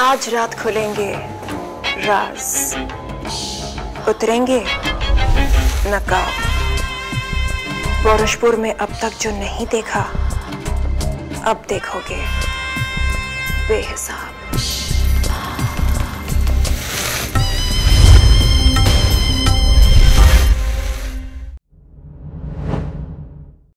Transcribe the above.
आज रात खुलेंगे राज, उतरेंगे नकाब। पौरुषपुर में अब तक जो नहीं देखा अब देखोगे बेहिसाब।